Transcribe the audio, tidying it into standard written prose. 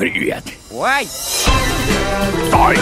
Привет. Ой. Стой.